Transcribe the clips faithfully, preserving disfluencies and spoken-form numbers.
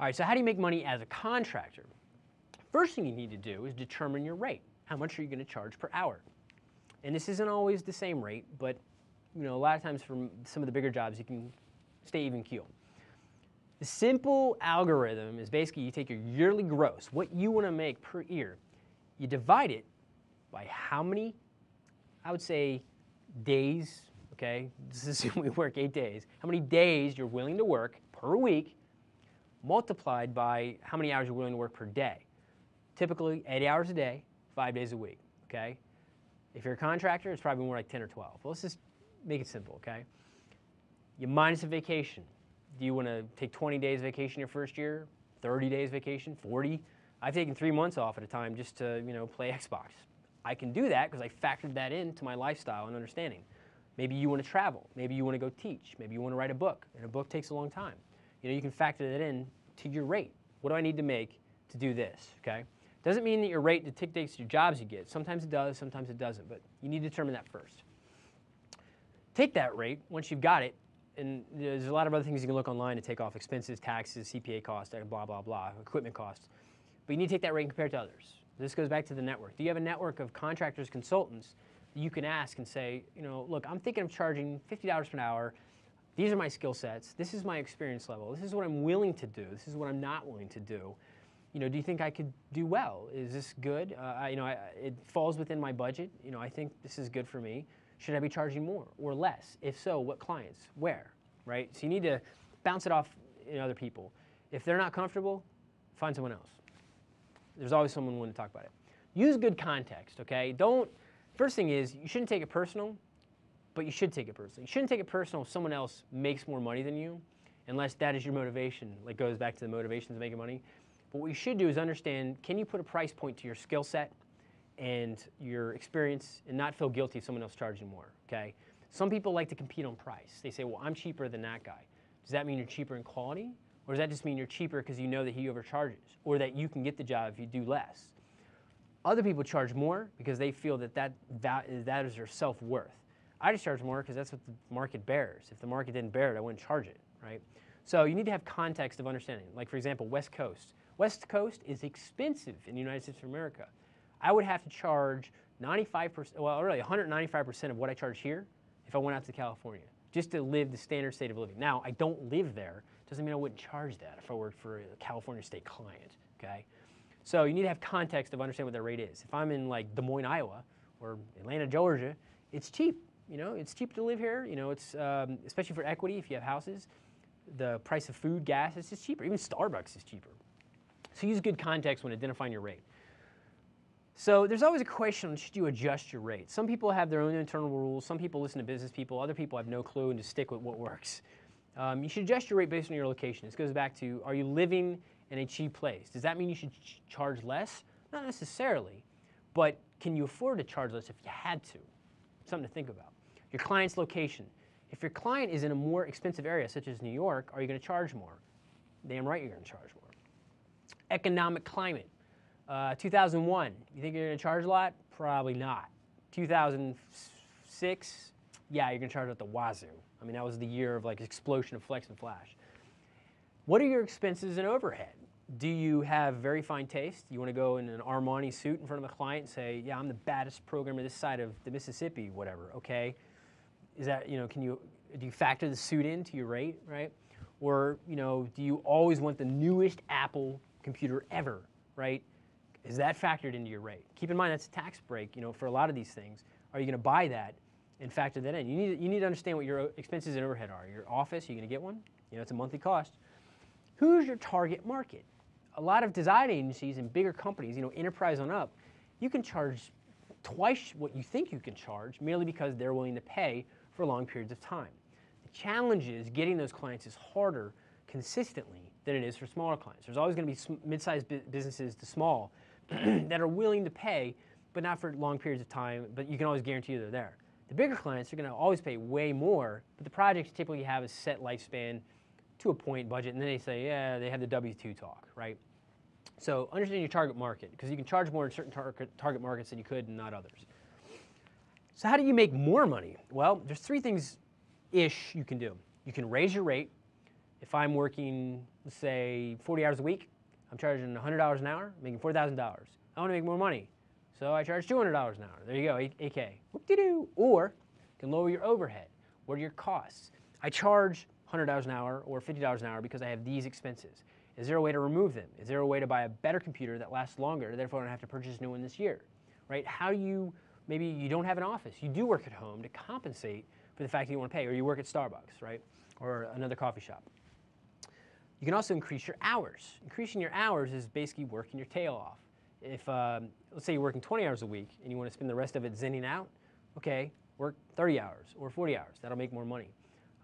All right, so how do you make money as a contractor? First thing you need to do is determine your rate. How much are you going to charge per hour? And this isn't always the same rate, but you know, a lot of times from some of the bigger jobs, you can stay even keel. The simple algorithm is basically you take your yearly gross, what you want to make per year, you divide it by how many, I would say, days, okay? This is when we work eight days. How many days you're willing to work per week multiplied by how many hours you're willing to work per day. Typically, eight hours a day, five days a week, okay? If you're a contractor, it's probably more like ten or twelve. Well, let's just make it simple, okay? You minus a vacation. Do you want to take twenty days vacation your first year, thirty days vacation, forty? I've taken three months off at a time just to, you know, play Xbox. I can do that because I factored that into my lifestyle and understanding. Maybe you want to travel. Maybe you want to go teach. Maybe you want to write a book, and a book takes a long time. You know, you can factor that in to your rate. What do I need to make to do this, okay? Doesn't mean that your rate dictates your jobs you get. Sometimes it does, sometimes it doesn't, but you need to determine that first. Take that rate once you've got it, and there's a lot of other things you can look online to take off: expenses, taxes, C P A costs, blah, blah, blah, equipment costs. But you need to take that rate and compare it to others. This goes back to the network. Do you have a network of contractors, consultants that you can ask and say, you know, look, I'm thinking of charging fifty dollars per hour. These are my skill sets. This is my experience level. This is what I'm willing to do. This is what I'm not willing to do. You know, do you think I could do well? Is this good? Uh, I, you know, I, it falls within my budget. You know, I think this is good for me. Should I be charging more or less? If so, what clients? Where? Right? So you need to bounce it off in other people. If they're not comfortable, find someone else. There's always someone willing to talk about it. Use good context, okay? Don't, first thing is, you shouldn't take it personal, but you should take it personal. You shouldn't take it personal if someone else makes more money than you, unless that is your motivation. Like, goes back to the motivations of making money. But what you should do is understand, can you put a price point to your skill set and your experience and not feel guilty if someone else charging more, okay? Some people like to compete on price. They say, well, I'm cheaper than that guy. Does that mean you're cheaper in quality? Or does that just mean you're cheaper because you know that he overcharges, or that you can get the job if you do less? Other people charge more because they feel that that, that, that is their self-worth. I just charge more because that's what the market bears. If the market didn't bear it, I wouldn't charge it, right? So you need to have context of understanding. Like, for example, West Coast. West Coast is expensive in the United States of America. I would have to charge ninety-five percent, well, really one hundred ninety-five percent of what I charge here if I went out to California, just to live the standard state of living. Now, I don't live there. Doesn't mean I wouldn't charge that if I worked for a California state client, okay? So you need to have context of understanding what their rate is. If I'm in like Des Moines, Iowa, or Atlanta, Georgia, it's cheap, you know? It's cheap to live here, you know? It's, um, especially for equity, if you have houses, the price of food, gas, it's just cheaper. Even Starbucks is cheaper. So use good context when identifying your rate. So there's always a question on, should you adjust your rate? Some people have their own internal rules. Some people listen to business people. Other people have no clue and just stick with what works. Um, you should adjust your rate based on your location. This goes back to, are you living in a cheap place? Does that mean you should ch charge less? Not necessarily, but can you afford to charge less if you had to? Something to think about. Your client's location. If your client is in a more expensive area, such as New York, are you going to charge more? Damn right you're going to charge more. Economic climate. Uh, two thousand one, you think you're going to charge a lot? Probably not. two thousand six, yeah, you're going to charge at the wazoo. I mean, that was the year of like explosion of Flex and Flash. What are your expenses and overhead? Do you have very fine taste? You want to go in an Armani suit in front of a client and say, yeah, I'm the baddest programmer this side of the Mississippi, whatever, okay? Is that, you know, can you, do you factor the suit into your rate, right? Or, you know, do you always want the newest Apple computer ever, right? Is that factored into your rate? Keep in mind that's a tax break, you know, for a lot of these things. Are you going to buy that and factor that in? You need, you need to understand what your expenses and overhead are. Your office, are you going to get one? You know, it's a monthly cost. Who's your target market? A lot of design agencies and bigger companies, you know, enterprise on up, you can charge twice what you think you can charge merely because they're willing to pay for long periods of time. The challenge is getting those clients is harder consistently than it is for smaller clients. There's always going to be mid-sized businesses to small that are willing to pay, but not for long periods of time, but you can always guarantee they're there. The bigger clients are going to always pay way more, but the projects typically have a set lifespan to a point budget, and then they say, yeah, they have the W two talk, right? So understand your target market, because you can charge more in certain tar target markets than you could and not others. So how do you make more money? Well, there's three things-ish you can do. You can raise your rate, if I'm working, let's say, forty hours a week, I'm charging one hundred dollars an hour, making four thousand dollars. I want to make more money, so I charge two hundred dollars an hour. There you go, eight K. Whoop-de-doo. Or you can lower your overhead. What are your costs? I charge one hundred dollars an hour or fifty dollars an hour because I have these expenses. Is there a way to remove them? Is there a way to buy a better computer that lasts longer, therefore I don't have to purchase a new one this year? Right? How do you, maybe you don't have an office, you do work at home to compensate for the fact that you want to pay, or you work at Starbucks, right? Or another coffee shop. You can also increase your hours. Increasing your hours is basically working your tail off. If, um, let's say you're working twenty hours a week and you want to spend the rest of it zenning out, okay, work thirty hours or forty hours, that'll make more money.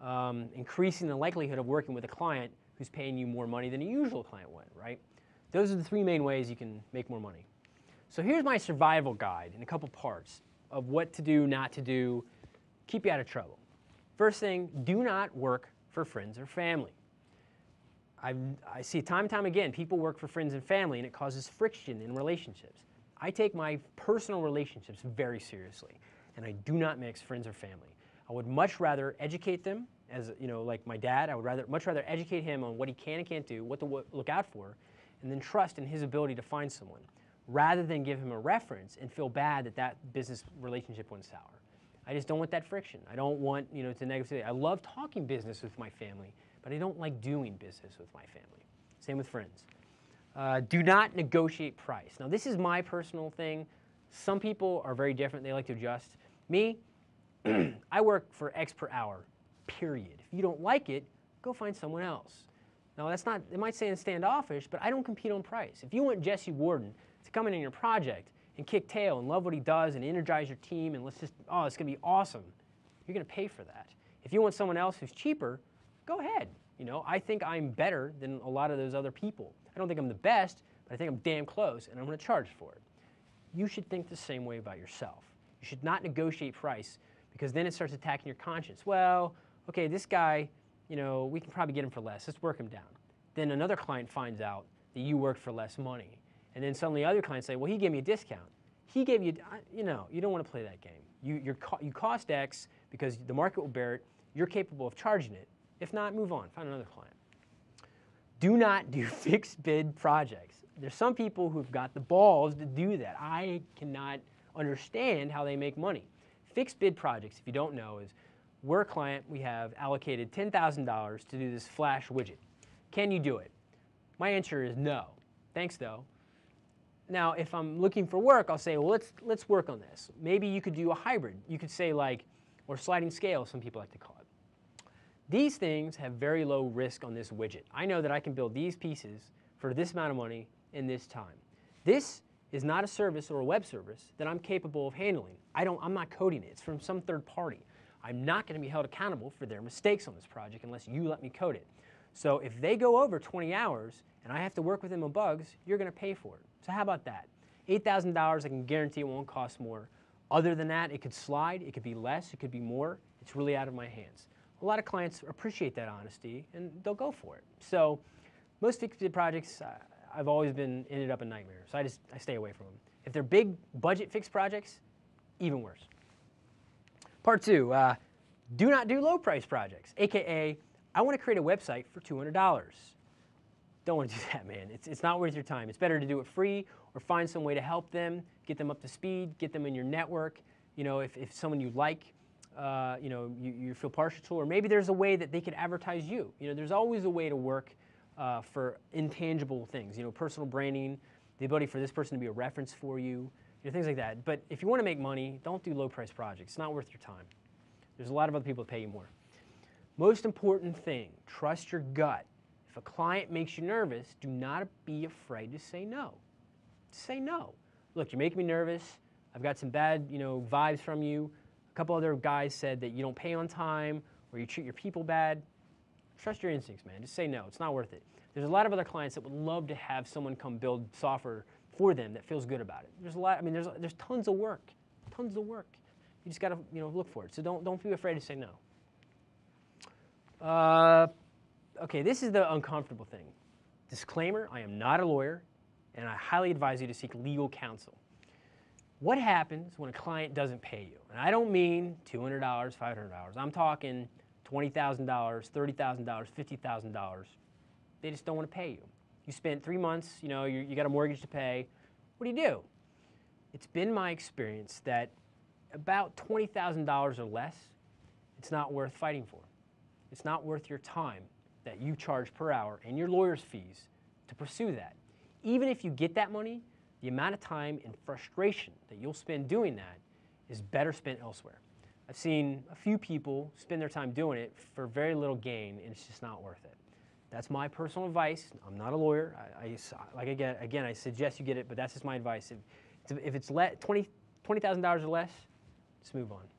Um, increasing the likelihood of working with a client who's paying you more money than a usual client would, right? Those are the three main ways you can make more money. So here's my survival guide in a couple parts of what to do, not to do, keep you out of trouble. First thing, do not work for friends or family. I, I see time and time again, people work for friends and family and it causes friction in relationships. I take my personal relationships very seriously and I do not mix friends or family. I would much rather educate them, as you know, like my dad, I would rather, much rather educate him on what he can and can't do, what to look out for, and then trust in his ability to find someone, rather than give him a reference and feel bad that that business relationship went sour. I just don't want that friction. I don't want, you know, to negativity. I love talking business with my family, but I don't like doing business with my family. Same with friends. Uh, do not negotiate price. Now this is my personal thing. Some people are very different, they like to adjust. Me, I work for X per hour, period. If you don't like it, go find someone else. Now that's not, it might sound standoffish, but I don't compete on price. If you want Jesse Warden to come in on your project and kick tail and love what he does and energize your team and let's just, oh, it's gonna be awesome, you're gonna pay for that. If you want someone else who's cheaper, go ahead. You know, I think I'm better than a lot of those other people. I don't think I'm the best, but I think I'm damn close and I'm gonna charge for it. You should think the same way about yourself. You should not negotiate price because then it starts attacking your conscience. Well, okay, this guy, you know, we can probably get him for less, let's work him down. Then another client finds out that you worked for less money. And then suddenly other clients say, well, he gave me a discount. He gave you, you know, you don't want to play that game. You, you're co- you cost X because the market will bear it, you're capable of charging it. If not, move on, find another client. Do not do fixed bid projects. There's some people who've got the balls to do that. I cannot understand how they make money. Fixed bid projects, if you don't know, is we're a client, we have allocated ten thousand dollars to do this Flash widget. Can you do it? My answer is no. Thanks though. Now, if I'm looking for work, I'll say, well, let's, let's work on this. Maybe you could do a hybrid. You could say like, or sliding scale, some people like to call it. These things have very low risk on this widget. I know that I can build these pieces for this amount of money in this time. This is not a service or a web service that I'm capable of handling. I don't, I'm not coding it. It's from some third party. I'm not going to be held accountable for their mistakes on this project unless you let me code it. So if they go over twenty hours and I have to work with them on bugs, you're going to pay for it. So how about that? eight thousand dollars, I can guarantee it won't cost more. Other than that, it could slide, it could be less, it could be more. It's really out of my hands. A lot of clients appreciate that honesty and they'll go for it. So most fixed bid projects, I've always been ended up a nightmare. So I just, I stay away from them. If they're big budget fixed projects, even worse. Part two, uh, do not do low price projects, A K A I want to create a website for two hundred dollars. Don't want to do that, man. It's, it's not worth your time. It's better to do it free or find some way to help them, get them up to speed, get them in your network. You know, if, if someone you like, uh, you know, you, you feel partial to, or maybe there's a way that they could advertise you. You know, there's always a way to work uh, for intangible things, you know, personal branding, the ability for this person to be a reference for you, you know, things like that. But if you want to make money, don't do low price projects. It's not worth your time. There's a lot of other people that pay you more. Most important thing, trust your gut. If a client makes you nervous, do not be afraid to say no. Say no. Look, you make me nervous. I've got some bad, you know, vibes from you. A couple other guys said that you don't pay on time or you treat your people bad. Trust your instincts, man. Just say no. It's not worth it. There's a lot of other clients that would love to have someone come build software for them that feels good about it. There's a lot, I mean, there's, there's tons of work, tons of work. You just gotta, you know, look for it. So don't, don't be afraid to say no. Uh, okay, this is the uncomfortable thing. Disclaimer, I am not a lawyer, and I highly advise you to seek legal counsel. What happens when a client doesn't pay you? And I don't mean two hundred dollars, five hundred dollars. I'm talking twenty thousand dollars, thirty thousand dollars, fifty thousand dollars. They just don't want to pay you. You spent three months, you know, you, you got a mortgage to pay. What do you do? It's been my experience that about twenty thousand dollars or less, it's not worth fighting for. It's not worth your time that you charge per hour and your lawyer's fees to pursue that. Even if you get that money, the amount of time and frustration that you'll spend doing that is better spent elsewhere. I've seen a few people spend their time doing it for very little gain, and it's just not worth it. That's my personal advice. I'm not a lawyer. I, I, like again, again, I suggest you get it, but that's just my advice. If, if it's twenty thousand dollars or less, just move on.